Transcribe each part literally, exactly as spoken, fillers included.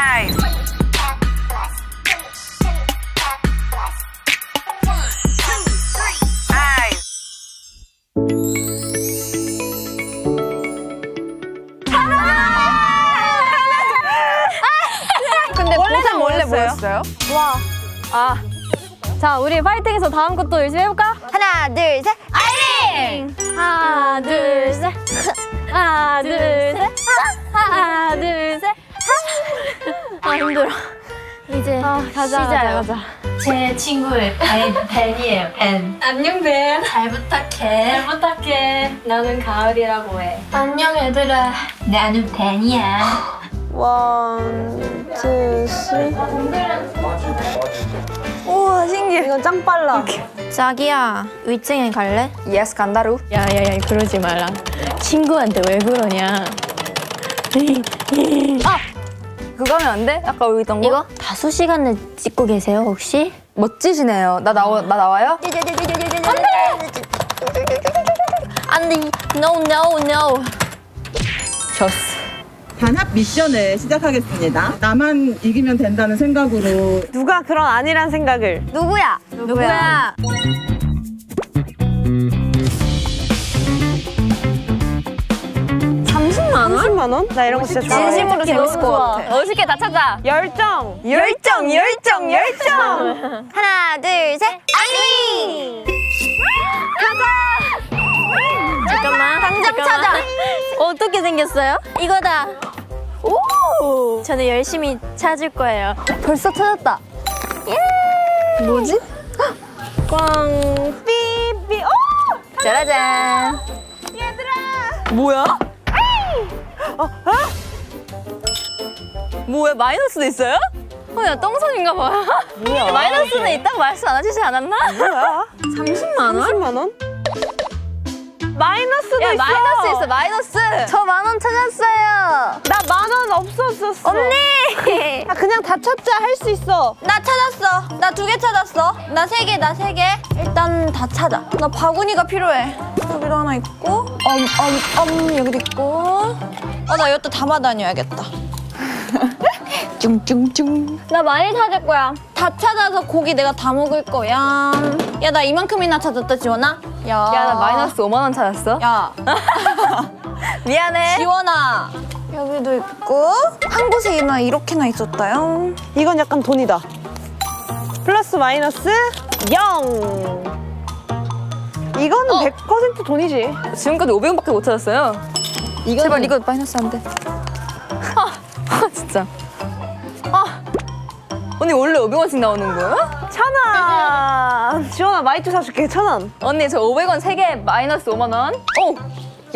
five. 근데 원래는 원래 뭐였어요? 와. 아. 자, 우리 파이팅해서 다음 것도 열심히 해볼까? 하나, 둘, 셋. 파이팅! 하나, 둘, 셋. 하나, 둘, 셋. 하나, 둘, 셋. 아, 힘들어. 이제 아, 가자, 가자, 가자. 제 친구의 벤이에요, 벤. 안녕, 벤. 잘 부탁해. 잘 부탁해. 나는 가을이라고 해. 안녕, 얘들아. 나는 벤이야. 원, 투, 쓰리. 우와, 신기해. 이건 짱 빨라. 자기야, 위층에 갈래? 예스, 간다루. 야야야, 그러지 마라. 친구한테 왜 그러냐. 아! 그거 하면 안 돼? 아까 우리 있던 거? 이거? 다수 시간을 찍고 계세요, 혹시? 멋지시네요. 나, 나오, 나 나와요? 안 돼! 안 돼! No, no, no. 졌어. 단합 미션을 시작하겠습니다. 나만 이기면 된다는 생각으로. 누가 그런 아니란 생각을. 누구야? 누구야? 누구야? 삼십만 원? 삼십만 원? 나 이런 거 진짜 진심으로 재밌을 것 같아. 멋있게 다 찾아. 열정! 열정! 열정! 열정! 하나, 둘, 셋! 아니! 가자! 잠깐만. 당장 찾아! 어떻게 생겼어요? 이거다! 오! 저는 열심히 찾을 거예요. 벌써 찾았다. 예! 뭐지? 꽝! 삐삐! 오! 짜라잔! 얘들아! 뭐야? 어? 어? 뭐야? 마이너스도 있어요? 어, 야, 똥손인가 봐요. 뭐야? 마이너스는 있다고 말씀 안 하시지 않았나? 뭐야? 삼십만 원? 삼십만 원? 마이너스도 야, 있어! 마이너스 있어, 마이너스! 저 만 원 찾았어요! 나 만 원 없었었어! 언니! 아, 그냥 다 찾자, 할 수 있어! 나 찾았어! 나 두 개 찾았어! 나 세 개, 나 세 개! 일단 다 찾아! 나 바구니가 필요해! 여기도 하나 있고, 엄, 엄, 엄, 여기도 있고. 아, 나 이것도 담아다녀야겠다. 쭝쭝쭝. 나 많이 찾을 거야. 다 찾아서 고기 내가 다 먹을 거야. 야, 나 이만큼이나 찾았다, 지원아. 야, 야, 나 마이너스 오만 원 찾았어. 야. 미안해. 지원아. 여기도 있고. 한 곳에만 이렇게나 있었다요. 이건 약간 돈이다. 플러스 마이너스 영. 이거는 어. 백 퍼센트 돈이지. 지금까지 오백 원밖에 못 찾았어요. 이건... 제발 이거 마이너스 안 돼. 아, 진짜. 아, 언니 원래 오백 원씩 나오는 거야? 천 원! 지원아, 마이쮸 사줄게, 천 원. 언니, 저 오백 원 세 개 마이너스 오만 원. 오!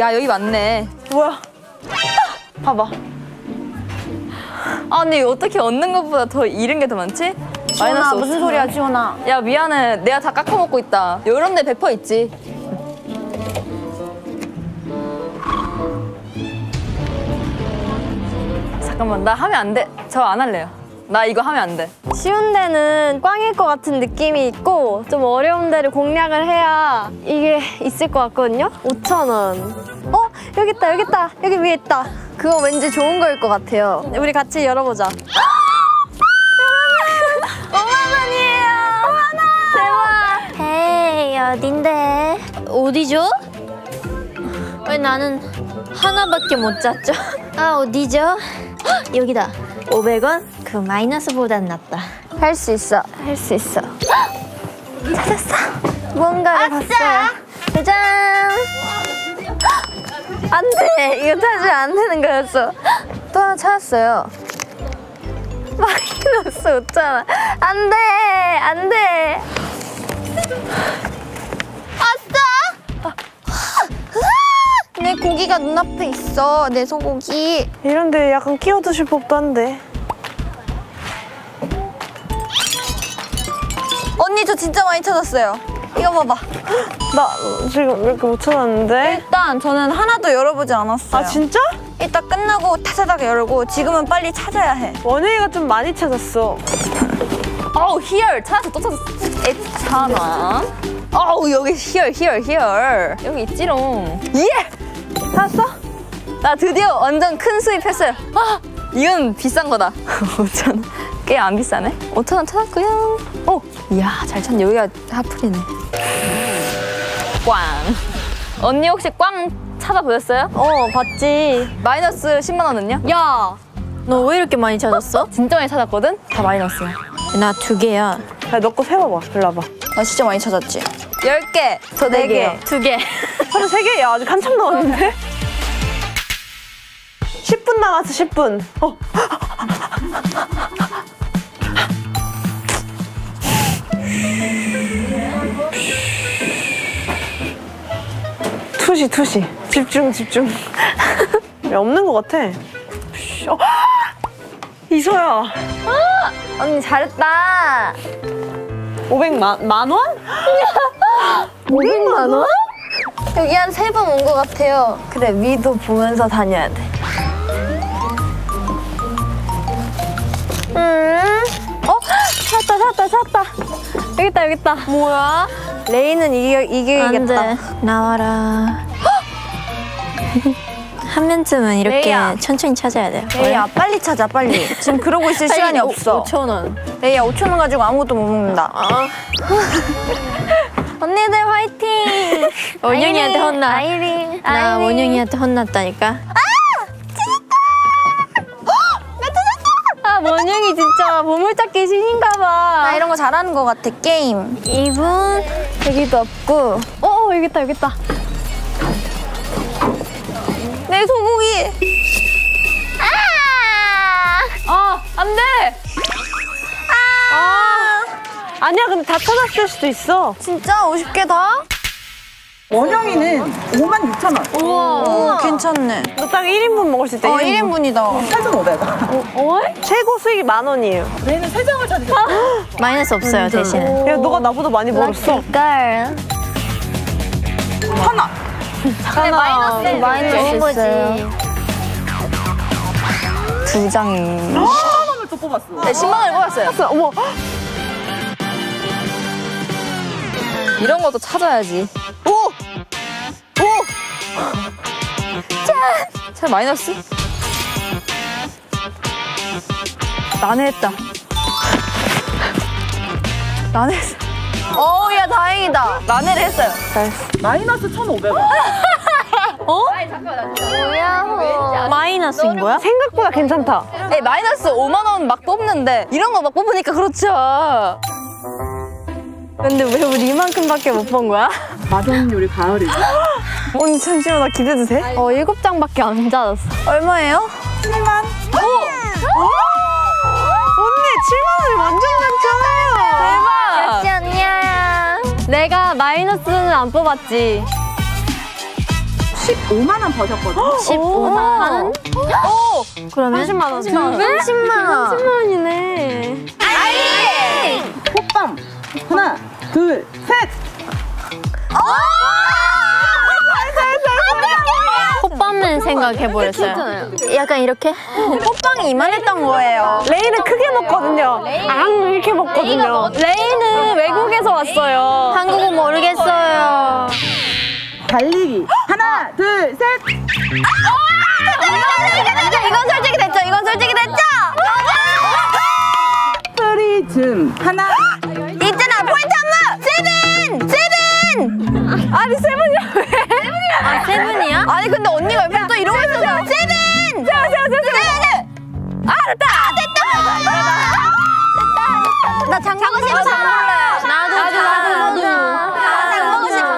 야, 여기 맞네. 뭐야? 봐봐. 아, 언니, 어떻게 얻는 것보다 더 잃은 게 더 많지? 지원아, 마이너스 무슨 소리야, 지원아. 야, 미안해. 내가 다 깎아먹고 있다. 요런 데 백 퍼센트 있지. 잠깐만, 나 하면 안 돼. 저 안 할래요. 나 이거 하면 안 돼. 쉬운 데는 꽝일 것 같은 느낌이 있고 좀 어려운 데를 공략을 해야 이게 있을 것 같거든요? 오천 원. 어? 여기 있다, 여기 있다. 여기 위에 있다. 그거 왠지 좋은 거일 것 같아요. 우리 같이 열어보자. 오만 원이에요! 오만 원! 대박! 헤이, 어딘데? 어디죠? 왜 나는 하나밖에 못 잤죠? 아, 어디죠? 헉, 여기다. 오백 원? 그 마이너스보단 낫다. 할 수 있어, 할 수 있어. 헉! 찾았어. 뭔가를 아싸! 봤어요. 짜잔! 안 돼! 이거 찾으면 안 되는 거였어. 또 하나 찾았어요. 마이너스 없잖아. 안 돼! 안 돼! 아싸! 내 고기가 눈앞에 있어, 내 소고기. 이런데 약간 끼워두실 법도 한데. 언니, 저 진짜 많이 찾았어요. 이거 봐봐. 나 지금 왜 이렇게 못 찾았는데? 일단 저는 하나도 열어보지 않았어요. 아, 진짜? 이따 끝나고 타자닥 열고 지금은 빨리 찾아야 해. 원영이가 좀 많이 찾았어. 어우, 히얼! 찾았어, 또 찾았어. 에차나. 어우, 여기 히얼, 히얼, 히얼. 여기 있지롱. 예! 찾았어? 나 드디어 완전 큰 수입했어요. 아, 이건 비싼 거다. 오천 원. 꽤 안 비싸네. 오천 원 찾았고요. 오! 이야, 잘 찾네. 여기가 하프리네. 꽝. 언니 혹시 꽝 찾아보셨어요? 어, 봤지. 마이너스 십만 원은요? 야! 너 왜 이렇게 많이 찾았어? 진짜 많이 찾았거든? 다 마이너스야. 나 두 개야. 야, 너 거 세봐봐. 일로 와봐. 나 진짜 많이 찾았지? 열 개. 저 네 개. 두 개. 하루 세 개? 야, 아직 한참 남았는데? 십 분 남았어, 십 분. 어. 투시, 투시. 집중, 집중. 야, 없는 것 같아. 어. 이서야. 어, 언니 잘했다. 오백만 원? 오백만 원? 여기 한 세 번 온 것 같아요. 그래, 위도 보면서 다녀야 돼. 음. 어? 찾았다, 찾았다, 찾았다. 여기 있다, 여기 있다. 뭐야? 레이는 이겨, 이겨야겠다. 안 돼. 나와라. 한 면쯤은 이렇게 레이야. 천천히 찾아야 돼요. 레이야, 빨리 찾아, 빨리. 지금 그러고 있을 빨리, 시간이 오, 없어. 오천 원. 레이야, 오천 원 가지고 아무것도 못 먹는다. 아. 언니들 화이팅! 원영이한테 혼나. 아이린. 나 원영이한테 혼났다니까. 아! 진짜! 나 찾았어! 아, 원영이 진짜 보물찾기 신인가 봐. 나 이런 거 잘하는 거 같아, 게임. 이분 여기도 없고. 어, 여기 있다, 여기 있다. 내 소고기! 아! 아, 안 돼! 아! 아! 아니야, 근데 다 찾았을 수도 있어. 진짜? 오십 개 다? 원영이는 오만 육천 원. 우와, 오, 괜찮네. 너 딱 일 인분 먹을 수 있다. 어, 일 인분. 일 인분이다. 팔천 오백 원. 어? 최고 수익이 만 원이에요. 얘는 세 장을 찾으셨어. 아! 마이너스 없어요, 대신에. 야, 너가 나보다 많이 벌었어. 걸. 하나! 근데 마이너스 마이너스 거지. 두 장이. 십만 원을 또 뽑았어. 네, 십만 원을 뽑았어요. 뽑았어. 어머. 이런 것도 찾아야지. 오! 오! 짠! 잘 마이너스? 난해했다. 난해했어. 어우, 야, 다행이다. 난해를 했어요. 잘했어. 마이너스 천오백 원. 어? 아니, 잠깐만, 잠깐만. 뭐야? 마이너스인 거야? 생각보다 괜찮다. 네, 마이너스 오만 원 막 뽑는데 이런 거 막 뽑으니까 그렇죠. 근데 왜 우리 이만큼밖에 못 본 거야? 맛없는 요리 가을이지. 언니 잠시만, 나 기대도 돼? 어, 일곱 장밖에 안 찾았어. 얼마예요? 칠만. 오! 오! 언니 칠만 원을 완전 많잖아요. 대박. 역시 언니야. 내가 마이너스는 안 뽑았지. 십오만 원 버셨거든. 십오만 원? 오! 그러면 삼십만 원. 삼십만 원. 삼십만 원. 삼십만 원이네. 아이! 호빵. 하나, 둘, 셋! 오! 호빵은 생각해버렸어요. 약간 이렇게? 호빵이 이만했던 거예요. 레이는 크게 먹거든요. 앙! 이렇게 먹거든요. 레이는 외국에서 왔어요. 한국어 모르겠어요. 달리기. 하나, 둘, 셋! 이건 솔직히 됐죠? 이건 솔직히 됐죠? 프리즘. 하나. 있잖아, 포인트 안무! 세븐! 세븐! 아니, 세븐이야, 왜? 세븐이야. 아, 세븐이야? 아니, 근데 언니가 옆에 또 이러고 있어서. 세븐! 세븐! 세븐! 세븐! 아, 됐다! 아, 됐다! 됐다! 나 장 보고 싶어. 나도, 나도, 나도. 나 장 보고 싶어.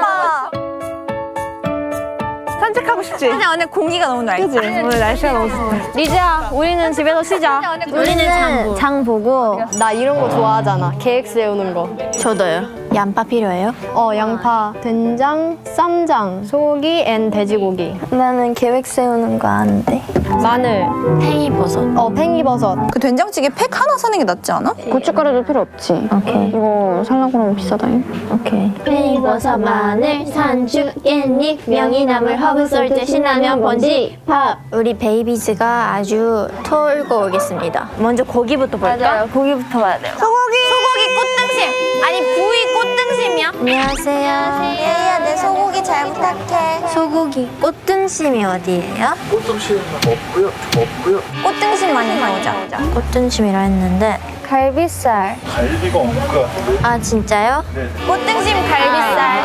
산책하고 싶지? 근데 오늘 공기가 너무 날씨. 그치? 오늘 날씨가 너무 좋다. 리즈야, 우리는 집에서 쉬자. 우리는 장, 장 보고. 나 이런 거 좋아하잖아. 계획 세우는 거. 저도요. 양파 필요해요? 어, 양파, 된장, 쌈장, 소고기 앤 돼지고기. 나는 계획 세우는 거 아는데. 마늘, 팽이버섯. 어, 팽이버섯. 그 된장찌개 팩 하나 사는 게 낫지 않아? 고춧가루도 필요 없지. 오케이. 이거 살라고 하면 비싸다잉. 오케이. 팽이버섯, 마늘, 산주, 깻잎, 명이나물, 허브솔트, 신라면, 번지, 밥. 우리 베이비즈가 아주 털고 오겠습니다. 먼저 고기부터 볼까? 맞아요, 고기부터 봐야 돼요. 소고기! 소고기 꽃등심! 아니, 구이 꽃등심이야? 안녕하세요. 안녕하세요. 내 소고기 잘 부탁해. 소고기. 꽃등심이 어디예요? 꽃등심은 없고요. 없고요. 꽃등심 많이 나오죠? 음. 꽃등심이라 했는데 갈비살. 갈비가 없는 거 같은데. 아 진짜요? 네. 꽃등심 갈비살.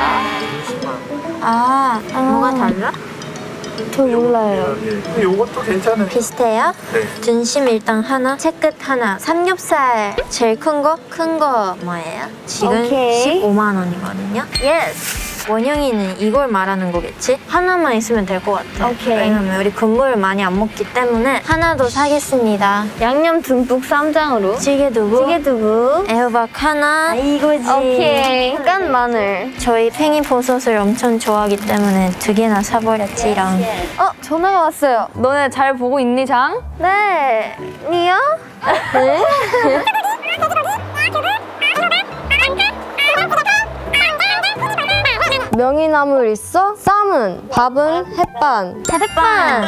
아, 아 뭐가 달라? 저 몰라요. 근데 요것도 괜찮은. 비슷해요? 네. 등심 일단 하나, 채끝 하나, 삼겹살 제일 큰 거? 큰 거 뭐예요? 지금 오케이. 십오만 원이거든요. 예스! 원영이는 이걸 말하는 거겠지? 하나만 있으면 될 것 같아. 오케이. 왜냐면 우리 국물을 많이 안 먹기 때문에 하나 더 사겠습니다. 양념 듬뿍 쌈장으로 찌개두부, 찌개두부, 애호박 하나. 아, 이거지. 오케이. 깐 마늘. 저희 팽이버섯을 엄청 좋아하기 때문에 두 개나 사버렸지랑. 예, 예. 어? 전화가 왔어요. 너네 잘 보고 있니, 장? 네. 니요? 네? 명이나물 있어? 쌈은? 밥은? 햇반? 햇반!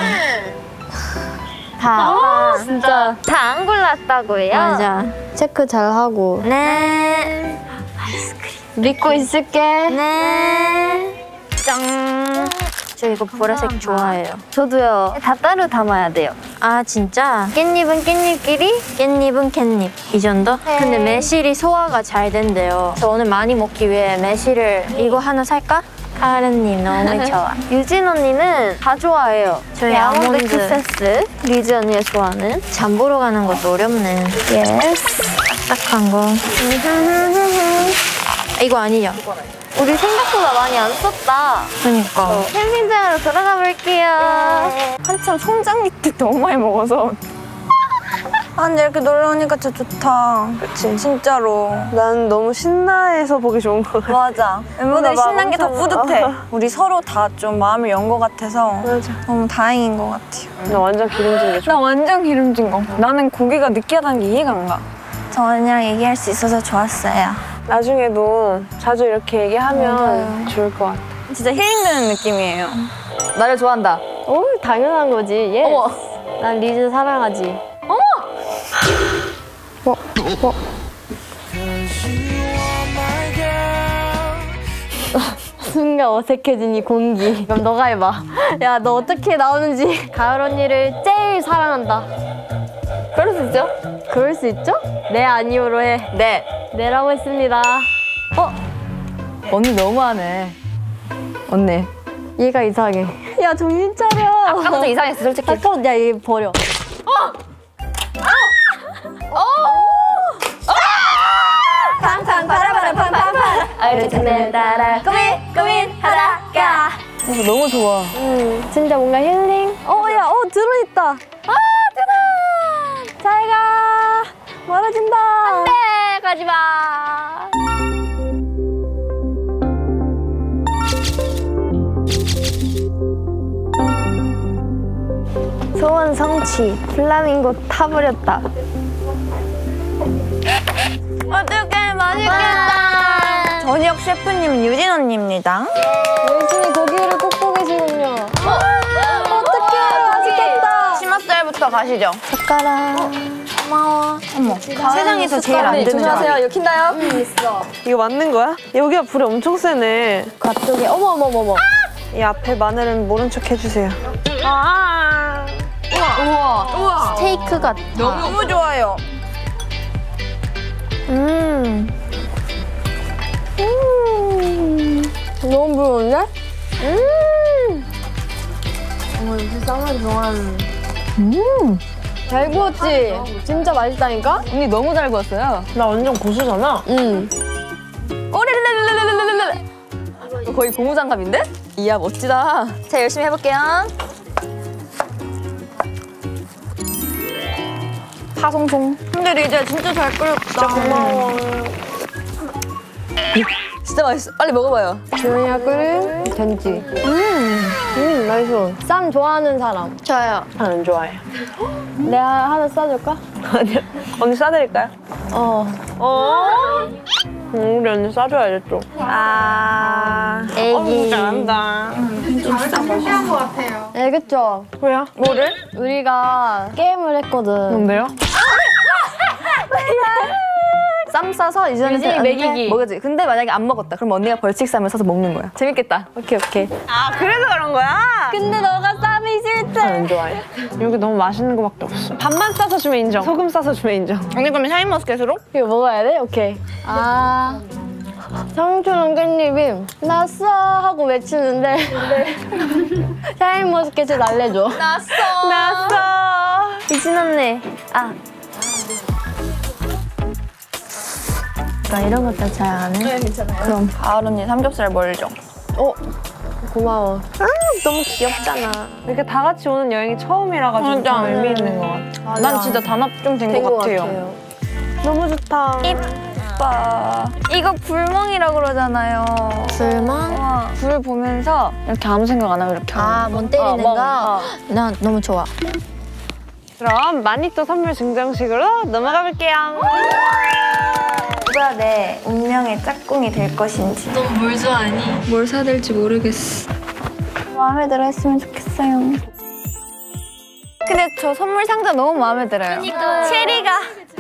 다, 오, 진짜 다 안 골랐다고요? 맞아. 체크 잘하고. 네. 아이스크림 믿고 있을게. 네. 짠. 저 이거 보라색 좋아해요. 저도요. 다 따로 담아야 돼요. 아 진짜? 깻잎은 깻잎끼리? 깻잎은 깻잎. 이 정도? 네. 근데 매실이 소화가 잘 된대요. 그래서 오늘 많이 먹기 위해 매실을. 이거 하나 살까? 카은님 너무 좋아. 유진 언니는 다 좋아해요. 저희 아몬드 키세스. 리즈 언니가 좋아하는. 잠 보러 가는 것도 어렵네. 예스. 딱딱한 거. 이거 아니죠? 우리 생각보다 많이 안 썼다. 그니까. 어, 캠핑장으로 돌아가 볼게요. 예. 한참 송장잎도 너무 많이 먹어서. 아 근데 이렇게 놀러 오니까 진짜 좋다. 그치? 진짜로. 난 너무 신나해서 보기 좋은 거 같아. 맞아. 멤버들이 신난 게 더 뿌듯해. 우리 서로 다 좀 마음을 연 거 같아서. 맞아. 너무 다행인 거 같아요. 나 완전 기름진 게 좋아. 나 완전 기름진 거. 나는 고기가 느끼하다는 게 이해가 안 가. 저 언니랑 얘기할 수 있어서 좋았어요. 나중에도 자주 이렇게 얘기하면 좋을 것 같아. 진짜 힐링되는 느낌이에요. 나를 좋아한다. 오, 당연한 거지. 예스. 어머. 난 리즈 사랑하지. 어머! 어, 어. 순간 어색해진 이 공기. 그럼 너가 해봐. 야, 너 어떻게 나오는지. 가을 언니를 제일 사랑한다. 그럴 수 있죠? 그럴 수 있죠? 네, 아니오로 해. 네. 네라고 했습니다. 어? 언니 너무하네. 언니. 얘가 이상해. 야, 정신 차려. 아까부터 이상했어, 솔직히. 아까부터, 야, 얘 버려. 어! 어! 어! 팡팡 파라바라 팡팡팡 얼추 따라 고민 고민 하다가. 너무 좋아. 음, 진짜 뭔가 힐링. 어, 야, 어, 드론 있다. 아, 드론! 잘 가. 멀어진다. 안 돼. 가지 마. 소원 성취. 플라밍고 타버렸다. 어떡해, 맛있겠다. 저녁 셰프님 유진 언니입니다. 열심히 고기를 꽂고 계시군요. 어? 어떡해, 맛있겠다. 치맛살부터 가시죠. 젓가락. 어? 고마워. 어머, 세상에서 제일 안 되는 거 같아요. 여기 킨다요? 음, 있어. 이거 맞는 거야? 여기가 불이 엄청 세네. 갑자기 어머 어머 어머. 아! 이 앞에 마늘은 모른 척 해주세요. 아, 우와 우와 우와. 스테이크 같아. 너무 너무 좋아요. 음, 음, 너무 부러운데? 음, 어머 이제 쌍을 좋아하는. 음. 잘 구웠지? 진짜 맛있다니까? 언니 너무 잘 구웠어요. 나 완전 고수잖아? 응. 오레레레레레레레레. 거의 고무장갑인데? 이야 멋지다. 제가 열심히 해볼게요. 파송송. 근데 리즈야 진짜 잘 끓였다. 고마워. 진짜 맛있어. 빨리 먹어봐요. 주연이가 끓인 전지. 음, 음 맛있어. 쌈 좋아하는 사람? 저요. 안 좋아해요. 내가 하나 싸줄까? 아니요. 언니 싸드릴까요? 어. 어? 음, 우리 언니 싸줘야겠죠. 아. 애기. 어, 잘한다. 진짜 신기한 것 같아요. 네, 그쵸? 왜요? 뭐를? 우리가 게임을 했거든. 뭔데요? 쌈 싸서 유진이한테 먹이기. 먹여주기. 근데 만약에 안 먹었다. 그럼 언니가 벌칙 쌈을 사서 먹는 거야. 재밌겠다. 오케이, 오케이. 아, 그래서 그런 거야? 근데 너가 쌈이 싫대. 안 좋아해. 여기 너무 맛있는 거밖에 없어. 밥만 싸서 주면 인정. 소금 싸서 주면 인정. 언니 그러면 샤인머스켓으로? 이거 먹어야 돼? 오케이. 아. 청춘한 깻잎이 났어 하고 외치는데 네. 샤인머스켓을 날려줘. 났어. 났어. 유진 언니. 아. 나 이런 것도 잘 안 해. 네, 괜찮아요. 그럼 가을 언니 삼겹살 멀죠? 어? 고마워. 아, 너무 귀엽잖아. 이렇게 다 같이 오는 여행이 처음이라가지고 좀 의미 있는 것 같아. 맞아. 난 진짜 단합 좀 된 것 같아요. 같아요. 너무 좋다. 이뻐. 이거 불멍이라고 그러잖아요. 불멍? 와, 불 보면서 이렇게 아무 생각 안 하고 이렇게. 아, 뭔 때리는 거? 아, 나 너무 좋아. 그럼 마니또 선물 증정식으로 넘어가 볼게요. 누가 내 운명의 짝꿍이 될 것인지. 너 뭘 좋아하니? 뭘 사야 될지 모르겠어. 마음에 들어 했으면 좋겠어요. 근데 저 선물 상자 너무 마음에 들어요. 그러니까. 체리가.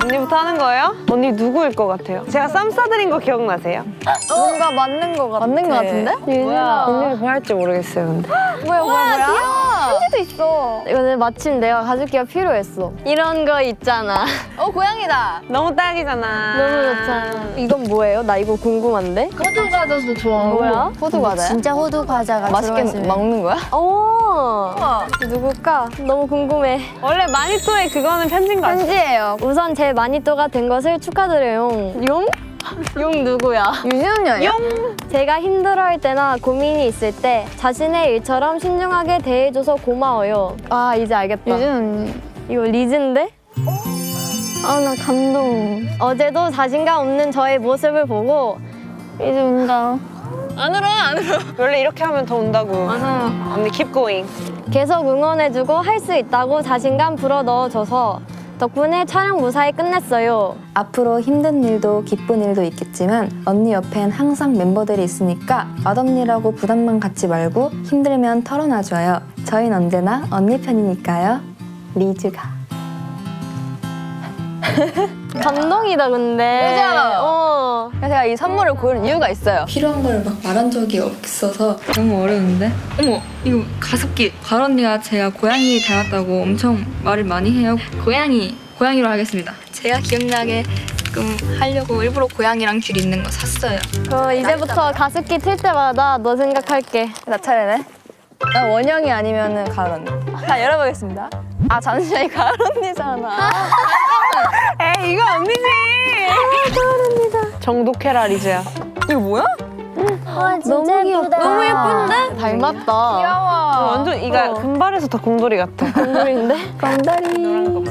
언니부터 하는 거예요? 언니 누구일 것 같아요? 제가 쌈 싸드린 거 기억나세요? 뭔가 맞는 거 같아. 맞는 거 같은데? 뭐야. 언니가 뭐 할지 모르겠어요, 근데. 뭐야, 뭐야, 뭐야? 귀여워. 편지도 있어. 이거는 마침 내가 가죽기가 필요했어. 이런 거 있잖아. 어, 고양이다. 너무 딱이잖아. 너무 좋잖아. 이건 뭐예요? 나 이거 궁금한데? 호두 과자도 좋아. 뭐야? 호두 과자야? 진짜 호두 과자가 맛있게 들어가시면. 먹는 거야? 오. 우와. 누굴까? 너무 궁금해. 원래 마니또의 그거는 편지인 거 아니야? 편지예요. 우선 제 마니또가 된 것을 축하드려요. 용? 용 누구야? 유진 언니 아니야? 용! 제가 힘들어할 때나 고민이 있을 때 자신의 일처럼 신중하게 대해줘서 고마워요. 아, 이제 알겠다. 유진 언니. 이거 리즈인데? 아, 나 감동. 어제도 자신감 없는 저의 모습을 보고 이제 운다. 안 울어, 안 울어. 원래 이렇게 하면 더 운다고. 맞아요. 언니, keep going. 계속 응원해주고 할 수 있다고 자신감 불어 넣어줘서 덕분에 촬영 무사히 끝냈어요. 앞으로 힘든 일도 기쁜 일도 있겠지만 언니 옆엔 항상 멤버들이 있으니까 맏언니라고 부담만 갖지 말고 힘들면 털어놔줘요. 저희는 언제나 언니 편이니까요. 리즈가. 감동이다, 근데. 그죠? 어. 제가 이 선물을 고른 이유가 있어요. 필요한 걸 막 말한 적이 없어서. 너무 어려운데? 어머, 이거 가습기. 가을 언니가 제가 고양이 닮았다고 엄청 말을 많이 해요. 고양이, 고양이로 하겠습니다. 제가 기억나게 조금 하려고 일부러 고양이랑 귤 있는 거 샀어요. 어, 이제부터 가습기 틀 때마다 너 생각할게. 나 차례네. 난 원영이 아니면은 가을 언니. 자, 열어보겠습니다. 아, 잠시만, 이 가을 언니잖아. 에이, 이거 언니지. 아, 가을 언니다. 정독해라, 리즈야. 이거 뭐야? 아, 너무 귀엽다. 너무 예쁜데? 닮았다. 귀여워. 완전 이가 어. 금발에서 더 곰돌이 같아. 곰돌인데? 곰돌이.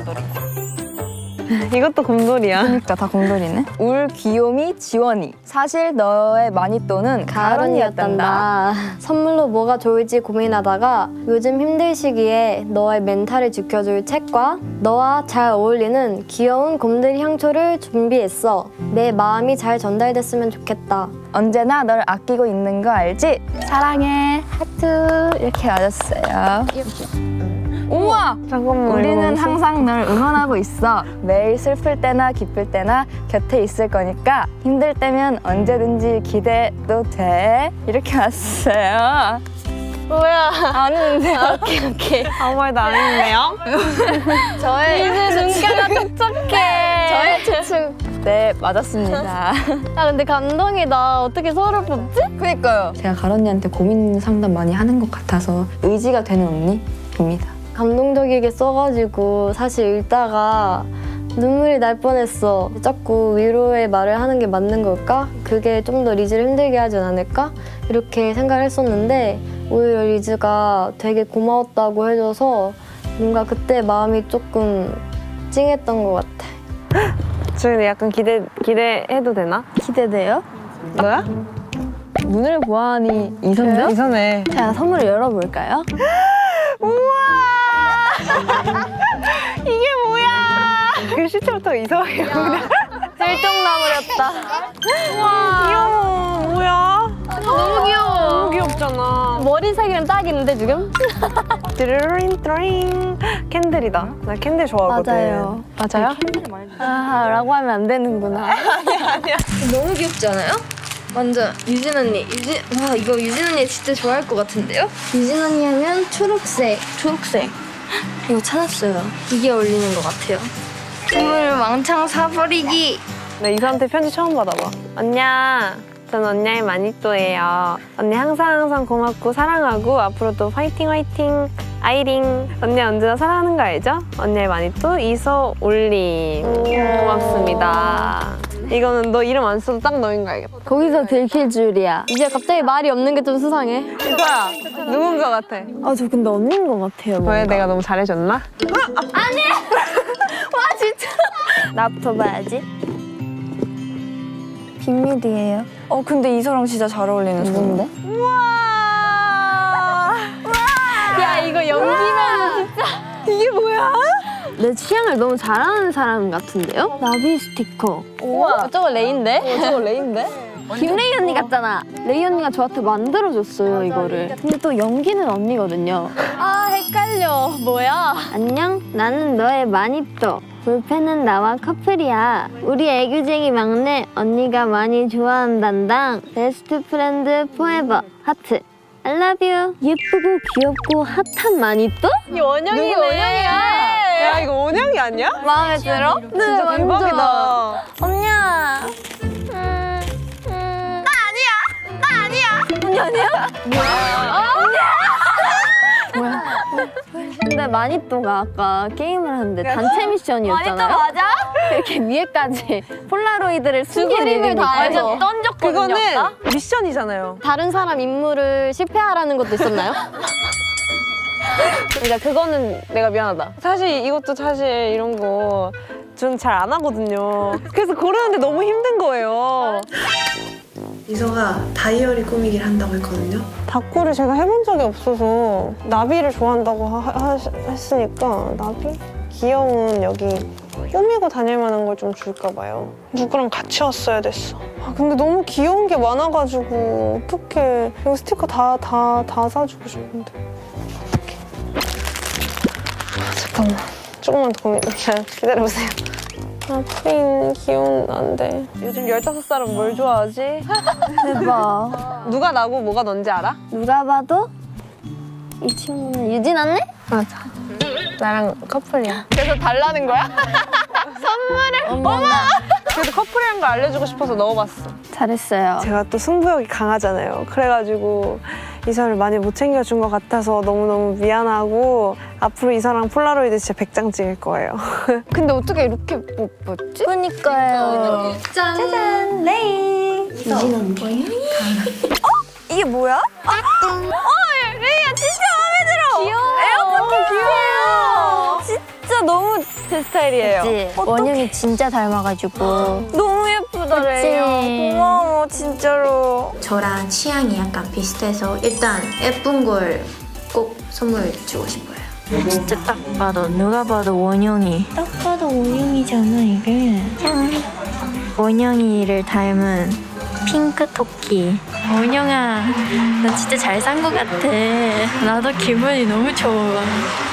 이것도 곰돌이야. 그러니까 다 곰돌이네. 울 귀요미 지원이. 사실 너의 마니또는 가을 언니였단다. 선물로 뭐가 좋을지 고민하다가 요즘 힘들 시기에 너의 멘탈을 지켜줄 책과 너와 잘 어울리는 귀여운 곰돌이 향초를 준비했어. 내 마음이 잘 전달됐으면 좋겠다. 언제나 널 아끼고 있는 거 알지? 사랑해. 하트. 이렇게 맞았어요. 우와! 잠깐만, 우리는 항상 널 응원하고 있어. 매일 슬플 때나 기쁠 때나 곁에 있을 거니까 힘들 때면 언제든지 기대도 돼. 이렇게 왔어요. 뭐야? 아는데요? 아, 오케이, 오케이. 아무 말도 안 했네요. 저의 눈가가 촉촉해. 저의 추측. 네, 맞았습니다. 아, 근데 감동이다. 어떻게 서로를 뽑지? 그니까요. 제가 가을 언니한테 고민 상담 많이 하는 것 같아서 의지가 되는 언니입니다. 감동적이게 써가지고 사실 읽다가 눈물이 날 뻔했어. 자꾸 위로의 말을 하는 게 맞는 걸까? 그게 좀 더 리즈를 힘들게 하진 않을까? 이렇게 생각을 했었는데 오히려 리즈가 되게 고마웠다고 해줘서 뭔가 그때 마음이 조금 찡했던 것 같아. 지금 약간 기대, 기대해도 되나? 기대돼요? 뭐야? 눈을 보아하니 이선데? 이선해. 자, 선물을 열어볼까요? 우와! 이게 뭐야! 글씨체부터 이상해요. 들똥나무였다. 우와! 귀여워. 뭐야? 아, 너무 귀여워. 너무 귀엽다. 있잖아. 머리 색이랑 딱인데 지금? 드르링 드링 캔들이다. 나 캔들 좋아하거든. 맞아요. 맞아요? 캔들 많이 드세요. 아, 라고 하면 안 되는구나. 아니야, 아니야. 너무 귀엽지 않아요? 완전 유진 언니. 유진, 와, 이거 유진 언니 진짜 좋아할 것 같은데요? 유진 언니 하면 초록색. 초록색. 이거 찾았어요. 이게 어울리는 것 같아요. 선물 왕창 사버리기. 나 이사한테 편지 처음 받아봐. 언냐, 전 언냐의 마니또예요. 언니 항상 항상 고맙고 사랑하고 앞으로도 화이팅 화이팅 아이링. 언니 언제나 사랑하는 거 알죠? 언냐의 마니또 이소 올림. 고맙습니다. 이거는 너 이름 안 써도 딱 너인 거 알겠다. 거기서 들킬 줄이야. 이제 갑자기 말이 없는 게 좀 수상해. 이거야, 누군 거 같아? 아, 저 근데 언니인 거 같아요. 뭔가. 왜 내가 너무 잘해줬나? 아니! 와, 진짜! 나부터 봐야지. 빅미디예요. 어, 근데 이서랑 진짜 잘 어울리는 누군데? 우와! 우와! 야, 이거 연기면은 진짜. 이게 뭐야? 내 취향을 너무 잘하는 사람 같은데요? 나비 스티커. 우와, 저거 레이인데? 어, 저거 레이인데? 김레이 언니 같잖아. 레이 언니가 저한테 만들어줬어요. 맞아, 이거를. 근데 또 연기는 언니거든요. 아, 헷갈려. 뭐야? 안녕, 나는 너의 마니또. 볼펜은 나와 커플이야. 우리 애교쟁이 막내 언니가 많이 좋아한단당. 베스트 프렌드 포에버 하트. I love you. 예쁘고 귀엽고 핫한 마니또? 이 원영이네. 원영이야. 야, 이거 원영이 아니야? 마음에 들어? 네, 진짜 완전. 대박이다. 언니야. 음, 음. 나 아니야. 나 아니야. 언니 아니야? 뭐야? 뭐야? 근데 마니또가 아까 게임을 하는데 단체 미션이었잖아요. 마니또 맞아? 이렇게 위에까지 폴라로이드를 숨기는 거 완전 던졌거든요. 그거는 미션이잖아요. 다른 사람 임무를 실패하라는 것도 있었나요? 그러니까 그거는 내가 미안하다. 사실 이것도 사실 이런 거 전 잘 안 하거든요. 그래서 고르는데 너무 힘든 거예요. 이서가 다이어리 꾸미기를 한다고 했거든요. 다꾸를 제가 해본 적이 없어서 나비를 좋아한다고 하, 하, 했으니까 나비? 귀여운 여기 꾸미고 다닐 만한 걸 좀 줄까 봐요. 누구랑 같이 왔어야 됐어. 아, 근데 너무 귀여운 게 많아가지고 어떡해. 이거 스티커 다, 다, 다 사주고 싶은데. 잠깐만, 조금만 더 고민. 기다려보세요. 아, 프린 귀여운 난데. 요즘 열다섯 살은 뭘 좋아하지? 대박. 누가 나고 뭐가 넌지 알아? 누가 봐도 이 친구는 유진 언니? 맞아. 나랑 커플이야. 그래서 달라는 거야? 선물을? 어머! 그래도 커플이란 걸 알려주고 싶어서 넣어봤어. 잘했어요. 제가 또 승부욕이 강하잖아요. 그래가지고 이서를 많이 못 챙겨준 것 같아서 너무너무 미안하고 앞으로 이서랑 폴라로이드 진짜 백 장 찍을 거예요. 근데 어떻게 이렇게 못 봤지? 그니까요. 짠! 짜잔! 레이! 이서 언니. 어? 이게 뭐야? 어! 레이야, 진짜 마음에 들어! 귀여워! 에어팟 귀여워요! 진짜 너무 제 스타일이에요. 원영이 진짜 닮아가지고. 너무 예쁘다, 레이야. 고마워, 진짜로. 저랑 취향이 약간 비슷해서 일단 예쁜 걸 꼭 선물 주고 싶어요. 진짜 딱 봐도, 누가 봐도 원영이. 딱 봐도 원영이잖아, 이게. 원영이를 닮은 핑크 토끼. 원영아, 나 진짜 잘 산 것 같아. 나도 기분이 너무 좋아.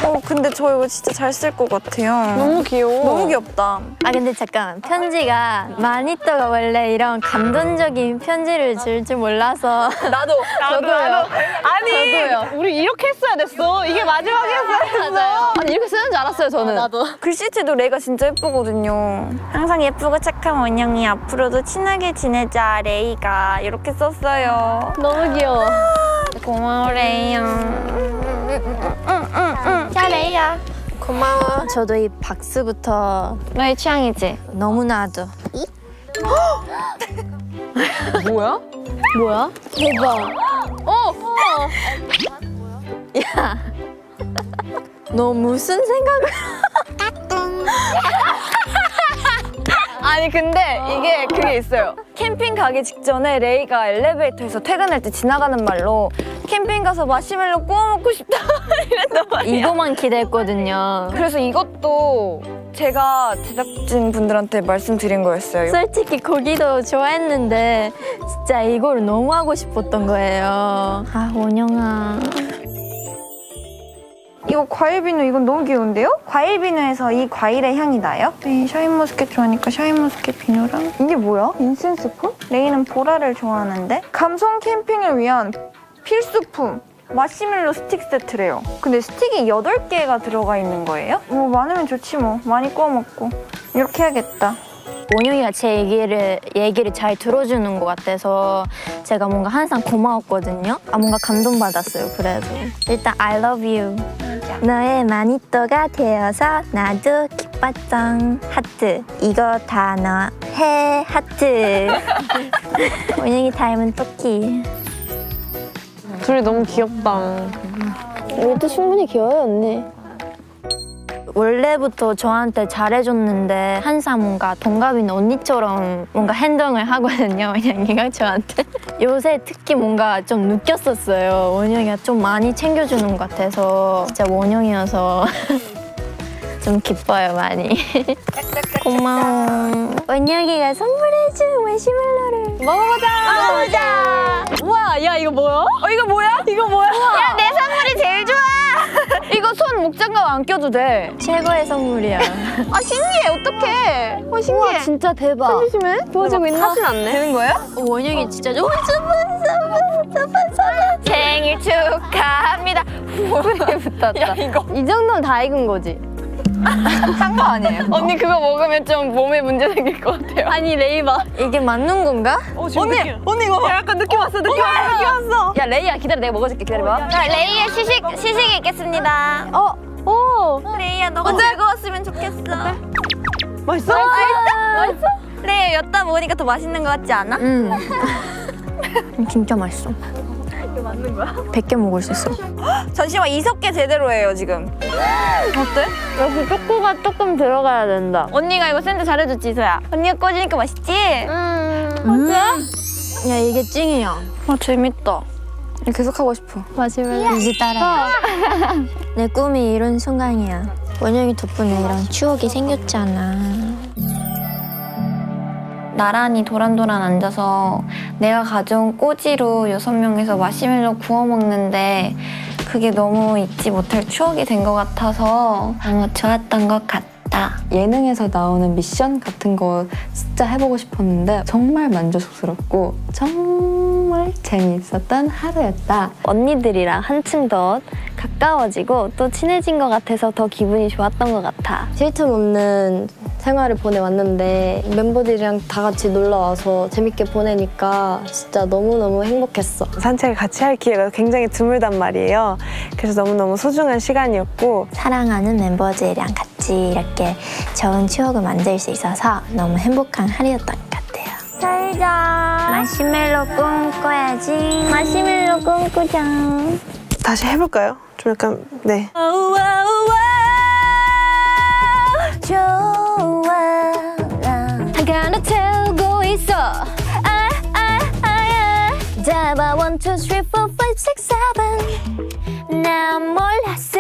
어, 근데 저 이거 진짜 잘 쓸 것 같아요. 너무 귀여워. 너무 귀엽다. 아, 근데 잠깐, 편지가 마니또가 원래 이런 감동적인 편지를 줄 줄 몰라서. 나도, 나도, 나도. 아니, 저도요. 우리 이렇게 했어야 됐어. 이게 마지막이었어야 됐어. 아니, 이렇게 쓰는 줄 알았어요, 저는. 아, 나도. 글씨체도 레이가 진짜 예쁘거든요. 항상 예쁘고 착한 원영이, 앞으로도 친하게 지내자, 레이가. 이렇게 썼어요. 너무 귀여워. 고마워, 레이야. 자, 레이야. 고마워. 저도 이 박스부터. 너의 취향이지? 너무나도. 뭐야? 뭐야? 대박. 어! 야, 너 무슨 생각을? 아니, 근데 이게 그게 있어요. 캠핑 가기 직전에 레이가 엘리베이터에서 퇴근할 때 지나가는 말로 캠핑 가서 마시멜로 구워 먹고 싶다 이랬단 말이야. 이거만 기대했거든요. 그래서 이것도 제가 제작진분들한테 말씀드린 거였어요. 솔직히 고기도 좋아했는데 진짜 이걸 너무 하고 싶었던 거예요. 아, 원영아. 이거 과일 비누, 이건 너무 귀여운데요? 과일 비누에서 이 과일의 향이 나요? 네, 샤인머스켓 좋아하니까 샤인머스켓 비누랑 이게 뭐야? 인센스폼? 레이는 보라를 좋아하는데 감성 캠핑을 위한 필수품 마시멜로 스틱 세트래요. 근데 스틱이 여덟 개가 들어가 있는 거예요? 뭐 많으면 좋지 뭐. 많이 구워 먹고 이렇게 해야겠다. 원영이가 제 얘기를, 얘기를 잘 들어주는 것 같아서 제가 뭔가 항상 고마웠거든요. 아, 뭔가 감동받았어요. 그래도 일단 I love you. 너의 마니또가 되어서 나도 기뻤던 하트. 이거 다 너 해 하트. 원영이 닮은 토끼. 둘이 너무 귀엽다. 우리도 충분히 귀여워요, 언니. 원래부터 저한테 잘해줬는데 항상 뭔가 동갑인 언니처럼 뭔가 행동을 하거든요, 원영이가 저한테. 요새 특히 뭔가 좀 느꼈었어요. 원영이가 좀 많이 챙겨주는 것 같아서 진짜 원영이어서 좀 기뻐요, 많이. 고마워. 원영이가 선물해준 마시멜로를 먹어보자! 먹어보자! 우와, 야 이거 뭐야? 어, 이거 뭐야? 이거 뭐야? 야, 내 선물이 제일 좋아! 이거 손 목장갑 안 껴도 돼. 최고의 선물이야. 아, 신기해. 어떡해. 어, 신기해. 우와, 진짜 대박. 손조심해. 도와주고 있나? 하진 않네. 되는 거야? 어, 원영이 어. 진짜 좋아. 생일 축하합니다. 머리에 붙었다. 야, 이거. 이 정도면 다 익은 거지? 딴 거 아니에요? 언니 그거 먹으면 좀 몸에 문제 생길 것 같아요. 아니, 레이 봐. 이게 맞는 건가? 어, 언니! 느낌. 언니 이거 봐! 약간 느낌 어, 왔어, 느낌 왔어, 느낌 왔어! 야, 레이야, 기다려. 내가 먹어줄게, 기다려봐. 어, 자, 레이의 시식, 시식이 있겠습니다. 어? 오! 레이야, 너무 어때? 즐거웠으면 좋겠어. 어때? 맛있어? 어, 맛있어? 맛있어? 레이야, 엿다 먹으니까 더 맛있는 거 같지 않아? 응. 음. 진짜 맛있어. 이게 맞는 거야? 백 개 먹을 수 있어. 잠시만, 이석개 제대로 해요, 지금. 어때? 여기 초코가 조금 들어가야 된다. 언니가 이거 샌드 잘해줬지, 이소야? 언니가 꺼지니까 맛있지? 음. 맞아? 음. 야, 이게 찡이야. 아, 재밌다. 계속 하고 싶어. 마지막으로 이제 따라. 내 꿈이 이런 순간이야. 원영이 덕분에 이런 추억이 생겼잖아. 나란히 도란도란 앉아서 내가 가져온 꼬지로 여섯 명에서 마시멜로 구워 먹는데 그게 너무 잊지 못할 추억이 된 것 같아서 너무 좋았던 것 같다. 예능에서 나오는 미션 같은 거 진짜 해보고 싶었는데 정말 만족스럽고 정말 재미있었던 하루였다. 언니들이랑 한층 더 가까워지고 또 친해진 것 같아서 더 기분이 좋았던 것 같아. 실천 없는 생활을 보내왔는데 멤버들이랑 다 같이 놀러와서 재밌게 보내니까 진짜 너무너무 행복했어. 산책을 같이 할 기회가 굉장히 드물단 말이에요. 그래서 너무너무 소중한 시간이었고 사랑하는 멤버들이랑 같이 이렇게 좋은 추억을 만들 수 있어서 너무 행복한 하루였던 것 같아요. 잘자. 마시멜로 꿈꿔야지. 마시멜로 꿈꾸자. 다시 해볼까요? 좀 약간, 네. 하간을 태우고 있어. 아, 아, 아, 잡아. 일, 이, 삼, 사, 오, 육, 칠, 팔. 난 몰랐어.